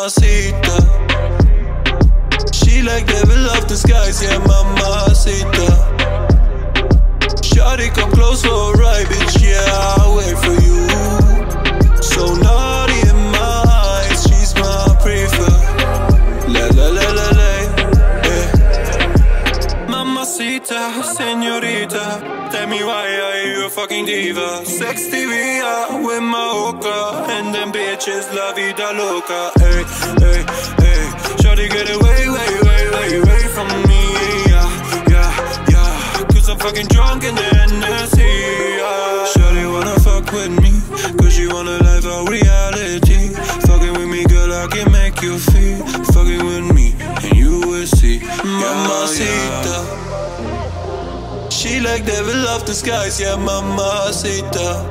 Mamacita. She like devil off the skies, yeah, Mamacita. Shawty, come close for a ride, bitch, yeah, I'll wait for you. So naughty in my eyes, she's my preferred. La la la la la, yeah. Mamacita, señorita, tell me why are you a fucking diva? Sexy via with my oka, and them bitches la vida loca. Hey, hey, hey, shawty get away, way, way, way, way from me. Yeah, yeah, yeah, cause I'm fucking drunk in the Hennessy, yeah. Shawty wanna fuck with me, cause she wanna live out reality. Fucking with me, girl, I can make you feel. Fucking with me, and you will see. Mamacita. She like devil off the skies, yeah, Mamacita.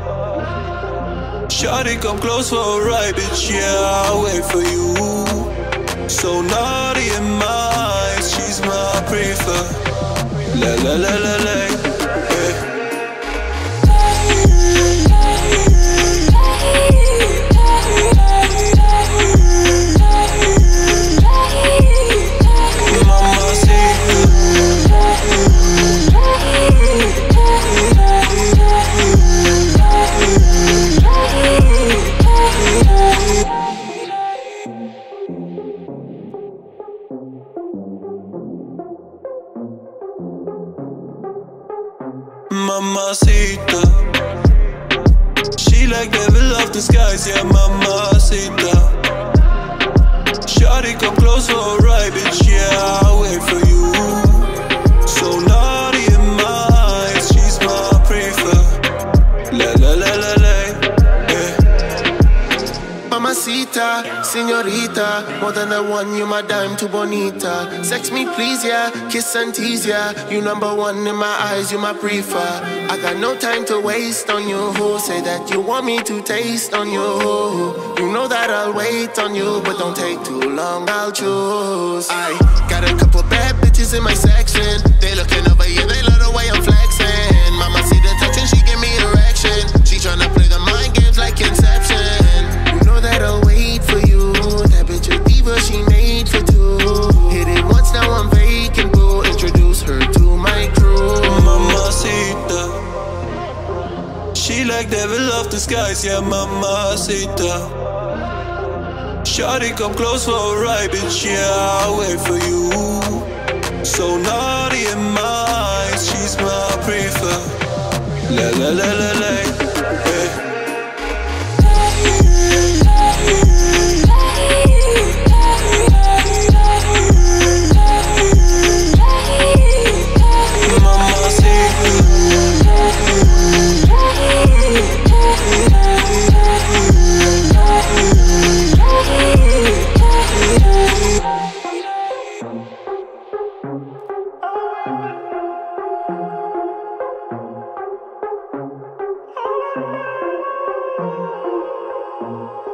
Shawty, come close for a ride, bitch, yeah, I'll wait for you. So naughty in my eyes, she's my preferred. La la la la la, yeah. Mamacita. She like devil off the skies, yeah, Mamacita. Shawty, come close for a ride, bitch, yeah, I'll wait for you. So naughty in my eyes, she's my preferred. La la la la la, yeah. Mamacita, señorita, more than I want you, my dime too bonita. Sex me please, yeah, kiss and tease, yeah. You number one in my eyes, you my preferred. I got no time to waste on you, ho. Say that you want me to taste on you, ho. You know that I'll wait on you, but don't take too long, I'll choose. I got a couple bad bitches in my section. They looking over here, they love the way I'm flexing. Mama see the touch and she give me erection. She tryna play the mind games like Inception. You know that I'll wait for you. That bitch a diva, she made for two. Hit it once, now I'm vacant, boo. Introduce her to my crew. Mamacita. She like devil off the skies, yeah, Mamacita. Shawty, come close for a ride, bitch, yeah, I'll wait for you. So naughty in my eyes, she's my preferred. La la la la la, yeah.